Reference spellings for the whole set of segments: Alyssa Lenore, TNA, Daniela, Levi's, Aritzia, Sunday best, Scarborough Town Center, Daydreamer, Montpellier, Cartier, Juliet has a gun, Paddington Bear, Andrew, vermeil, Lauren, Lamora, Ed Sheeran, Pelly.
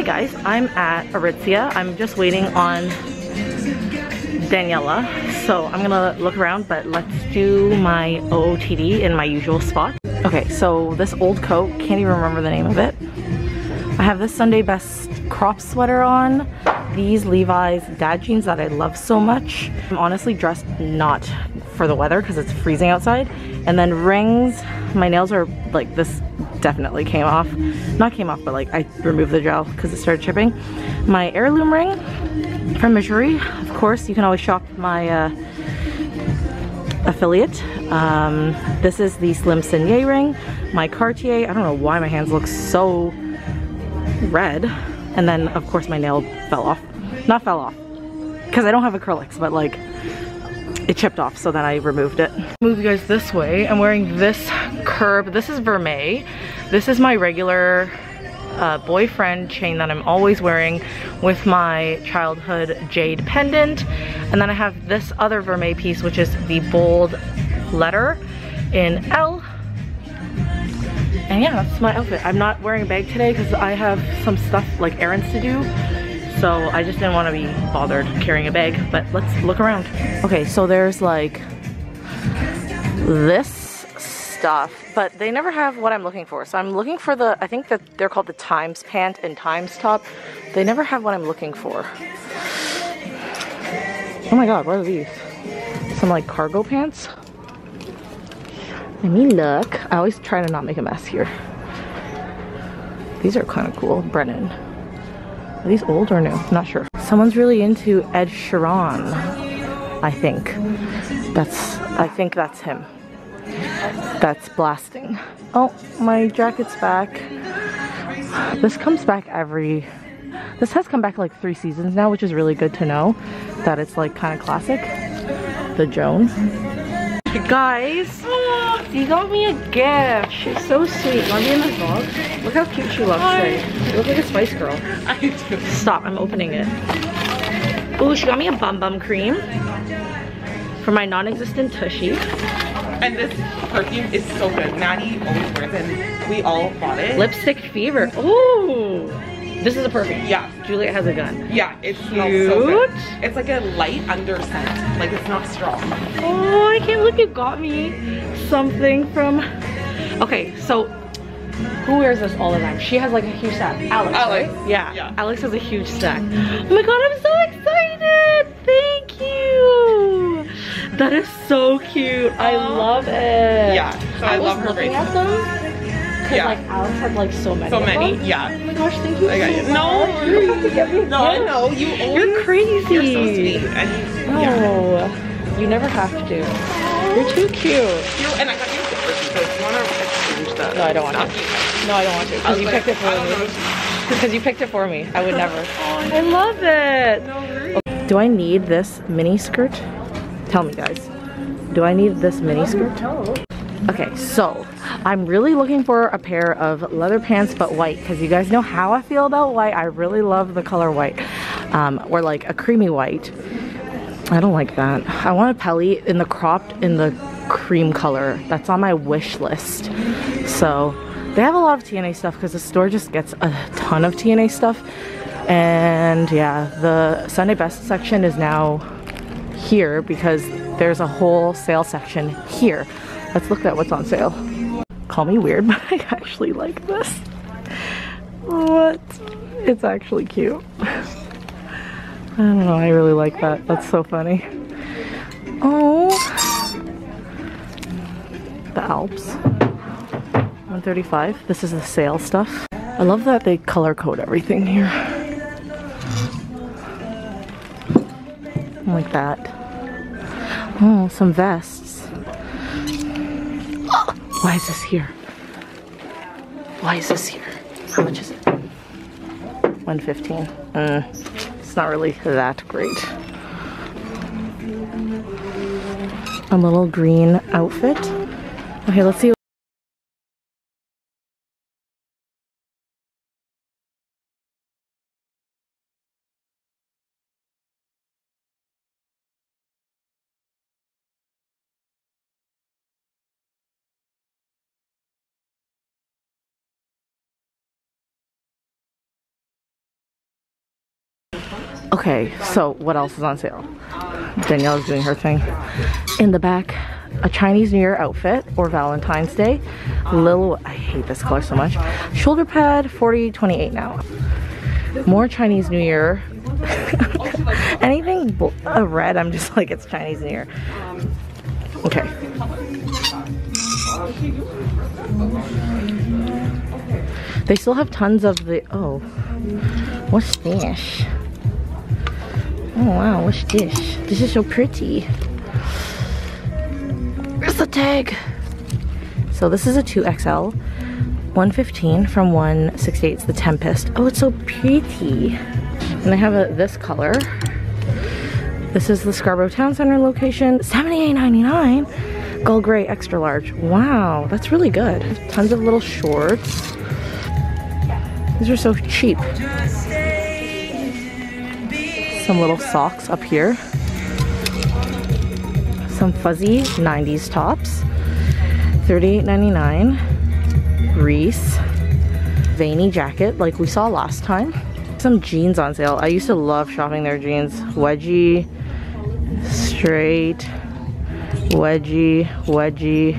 Hi guys, I'm at Aritzia. I'm just waiting on Daniela, so I'm gonna look around, but let's do my OOTD in my usual spot. Okay, so this old coat, can't even remember the name of it. I have this Sunday Best crop sweater on, these Levi's dad jeans that I love so much. I'm honestly dressed not for the weather because it's freezing outside, and then rings. My nails are like, this definitely came off. Not came off, but like I removed the gel because it started chipping. My heirloom ring from Missouri. Of course, you can always shop my affiliate. This is the Slim Signet ring. My Cartier. I don't know why my hands look so red. And then of course my nail fell off. Not fell off, because I don't have acrylics, but like it chipped off, so then I removed it. Move you guys this way. I'm wearing this curb. This is vermeil. This is my regular boyfriend chain that I'm always wearing with my childhood jade pendant. And then I have this other vermeil piece, which is the bold letter in L. And yeah, that's my outfit. I'm not wearing a bag today because I have some stuff like errands to do. So I just didn't want to be bothered carrying a bag, but let's look around. Okay, so there's like this stuff, but they never have what I'm looking for. So I'm looking for the, I think that they're called the Times pant and Times top. They never have what I'm looking for. Oh my god, what are these? Some like cargo pants? Let me look. I always try to not make a mess here. These are kind of cool. Brennan. Are these old or new? I'm not sure. Someone's really into Ed Sheeran, I think. I think that's him. That's blasting. Oh, my jacket's back. This comes back every... This has come back like 3 seasons now, which is really good to know that it's like kind of classic. The Jones. Hey guys, you got me a gift. She's so sweet. Want to be in this vlog? Look how cute she looks today. She looks like a Spice Girl. I do. Stop, I'm opening it. Ooh, she got me a bum bum cream for my non-existent tushy. And this perfume is so good. Maddie always wears it, and we all bought it. Lipstick fever. Ooh, this is a perfume. Yeah, Juliet has a gun. Yeah, it smells so good. It's like a light underscent. Like it's not strong. Oh, I can't believe you got me something from. Okay, so who wears this all the time? She has like a huge stack. Alex. Right? Yeah. Alex has a huge stack. Oh my god, I'm so excited! Thank you. That is so cute. I love it. Yeah. So I love her looking at them. Cause yeah. Like Alex had like so many. So many. Of them. Yeah. Oh my gosh, thank you. I got you. No, you're about to get me. No, I know. You're crazy. You're so sweet. No, yeah. You never have to. You're too cute. And I got you the first, so if you want to exchange that. No, I don't want to. No, I don't want to. Because you picked it for me. Because you picked it for me. I would never. Oh, I love it. No worries. Okay. Do I need this mini skirt? Tell me guys, do I need this mini skirt? Okay, so I'm really looking for a pair of leather pants, but white, because you guys know how I feel about white. I really love the color white, or like a creamy white. I don't like that. I want a Pelly in the cropped in the cream color. That's on my wish list. So they have a lot of TNA stuff because the store just gets a ton of TNA stuff. And yeah, the Sunday Best section is now here because there's a whole sale section here. Let's look at what's on sale. Call me weird, but I actually like this. What? It's actually cute. I don't know, I really like that. That's so funny. Oh, the Alps. 135. This is the sale stuff. I love that they color code everything here. Like that. Oh, some vests. Oh, why is this here? Why is this here? How much is it? 115. It's not really that great. A little green outfit. Okay, let's see. Okay, so what else is on sale? Daniela's doing her thing. In the back, a Chinese New Year outfit or Valentine's Day. Lil, I hate this color so much. Shoulder pad, $40.28 now. More Chinese New Year. Anything red, I'm just like, it's Chinese New Year. Okay. They still have tons of the, oh, what's this? Oh wow, what's this? This is so pretty. Where's the tag? So this is a 2XL, 115 from 168. It's the Tempest. Oh, it's so pretty. And I have a, this color. This is the Scarborough Town Center location, $78.99. Gull gray, extra large. Wow, that's really good. Tons of little shorts. These are so cheap. Some little socks up here. Some fuzzy 90s tops. $38.99. Reese. Veiny jacket like we saw last time. Some jeans on sale. I used to love shopping their jeans. Wedgie. Straight. Wedgie. Wedgie.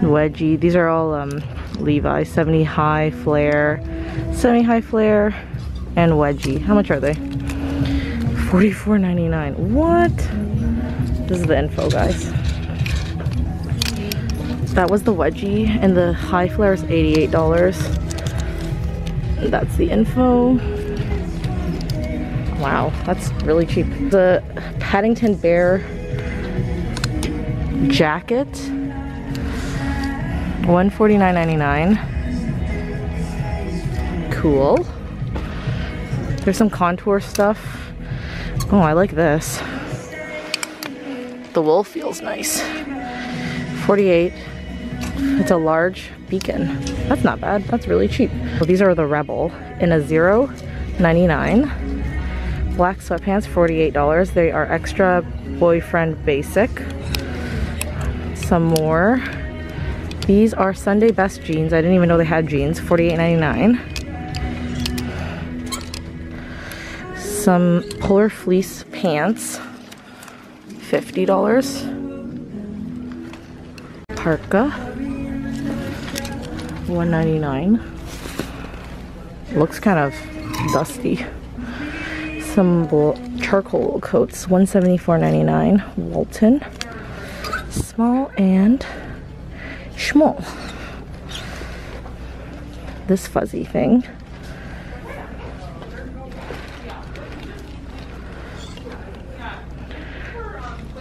Wedgie. These are all Levi's. 70 high flare. Semi-high flare and wedgie. How much are they? $44.99. What? This is the info, guys. That was the wedgie, and the high flare is $88. That's the info. Wow, that's really cheap. The Paddington Bear jacket, $149.99. Cool. There's some contour stuff. Oh, I like this. The wool feels nice. 48. It's a large beacon. That's not bad. That's really cheap. Well, these are the Rebel in a 0.99. Black sweatpants, $48. They are extra boyfriend basic. Some more. These are Sunday Best jeans. I didn't even know they had jeans. $48.99. Some polar fleece pants, $50. Parka, $199. Looks kind of dusty. Some charcoal coats, $174.99. Walton, small and small. This fuzzy thing.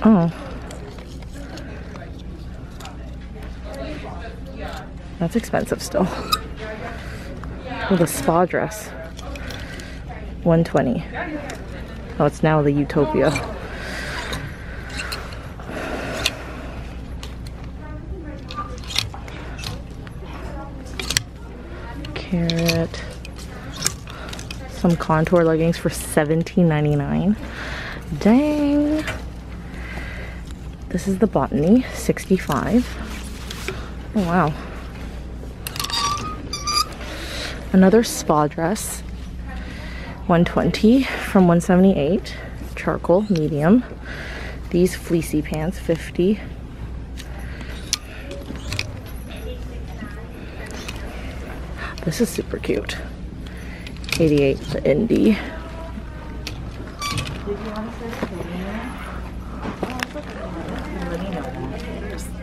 Oh. That's expensive still. With a spa dress. $120. Oh, it's now the Utopia. Carrot. Some contour leggings for $17.99. Dang. This is the Botany, $65. Oh, wow. Another spa dress, $120 from $178. Charcoal, medium. These fleecy pants, $50. This is super cute. $88, the Indie.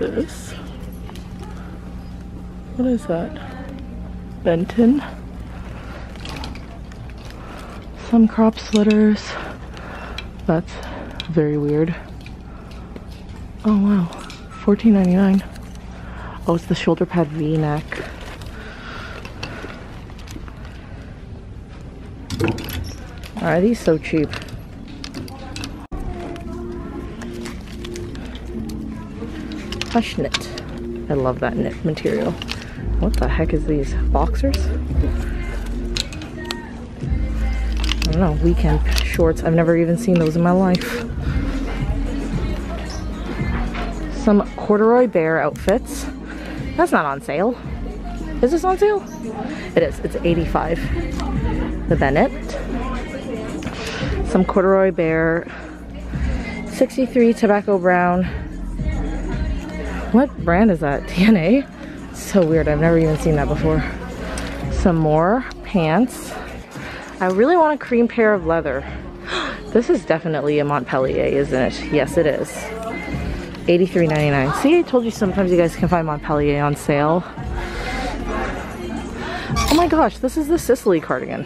This. What is that? Benton. Some crop sweaters. That's very weird. Oh wow. $14.99. Oh, it's the shoulder pad V-neck. Why are these so cheap? Hush knit. I love that knit material. What the heck is these? Boxers? I don't know. Weekend shorts. I've never even seen those in my life. Some corduroy bear outfits. That's not on sale. Is this on sale? It is. It's $85. The Bennett. some corduroy bear, 63 tobacco brown. What brand is that? TNA? So weird, I've never even seen that before. Some more pants. I really want a cream pair of leather. This is definitely a Montpellier, isn't it? Yes, it is. $83.99. See, I told you sometimes you guys can find Montpellier on sale. Oh my gosh, this is the Sicily cardigan.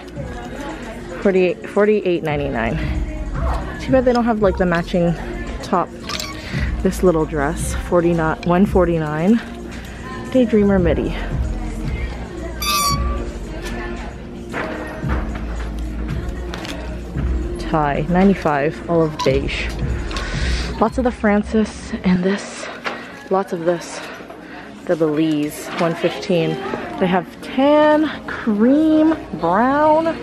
$48.99. Too bad they don't have like the matching top. This little dress, $149. Daydreamer midi. Tie, $95, olive beige. Lots of the Francis and this, lots of this. The Belize, $115. They have tan, cream, brown.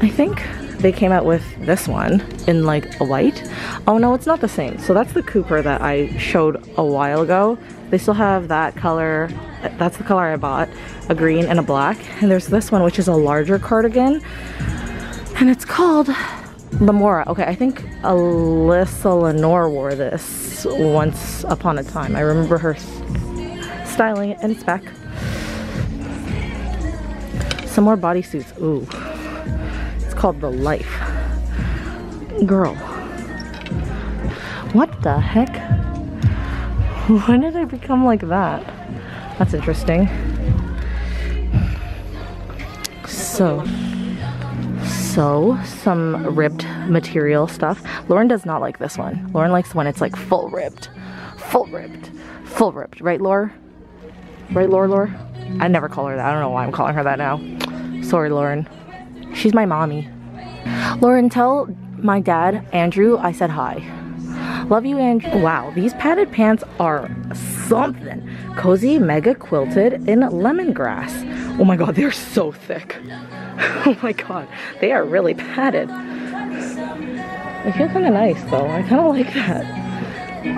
I think they came out with this one in like a white. Oh no, it's not the same. So that's the Cooper that I showed a while ago. They still have that color. That's the color I bought, a green and a black. And there's this one, which is a larger cardigan. And it's called Lamora. Okay, I think Alyssa Lenore wore this once upon a time. I remember her styling it, and it's back. Some more bodysuits. Ooh, it's called The Life. Girl, what the heck? When did I become like that? That's interesting. So some ribbed material stuff. Lauren does not like this one. Lauren likes when it's like full ribbed. Full ribbed. Full ribbed. Right, Laura? Right, Laura? I never call her that. I don't know why I'm calling her that now. Sorry, Lauren. She's my mommy. Lauren, tell my dad, Andrew, I said hi. Love you, Andrew. Wow, these padded pants are something. Cozy, mega quilted in lemongrass. Oh my god, they're so thick. Oh my god, they are really padded. They feel kind of nice though. I kind of like that.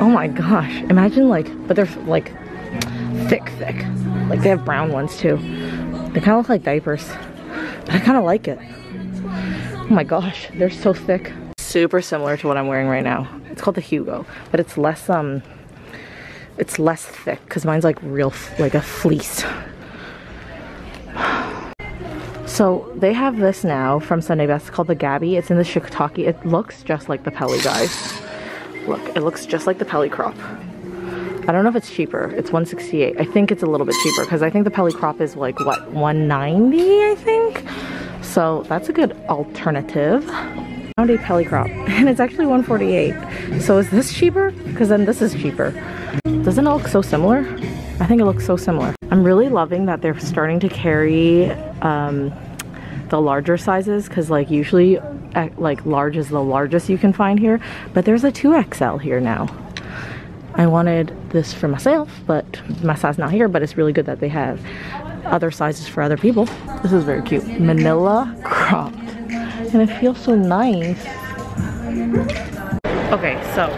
Oh my gosh, imagine like, but they're like thick. Like they have brown ones too. They kind of look like diapers, but I kind of like it. Oh my gosh, they're so thick. Super similar to what I'm wearing right now. It's called the Hugo, but it's less thick because mine's like real, like a fleece. So they have this now from Sunday Best called the Gabby. It's in the shiitake. It looks just like the Pelly, guys. Look, it looks just like the Pelly crop. I don't know if it's cheaper. It's $168. I think it's a little bit cheaper because I think the Pelly crop is like what, $190, I think. So that's a good alternative. A Pelly crop, and it's actually $148. So is this cheaper? Because then this is cheaper. Doesn't it look so similar? I think it looks so similar. I'm really loving that they're starting to carry the larger sizes, because like usually like large is the largest you can find here, but there's a 2XL here now. I wanted this for myself, but my size not here, but it's really good that they have other sizes for other people. This is very cute. Manila crop. And it feels so nice. Okay, so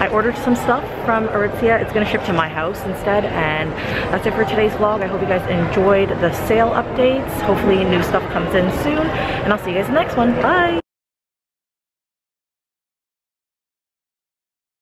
I ordered some stuff from Aritzia. It's gonna ship to my house instead, and that's it for today's vlog. I hope you guys enjoyed the sale updates. Hopefully new stuff comes in soon, and I'll see you guys in the next one. Bye!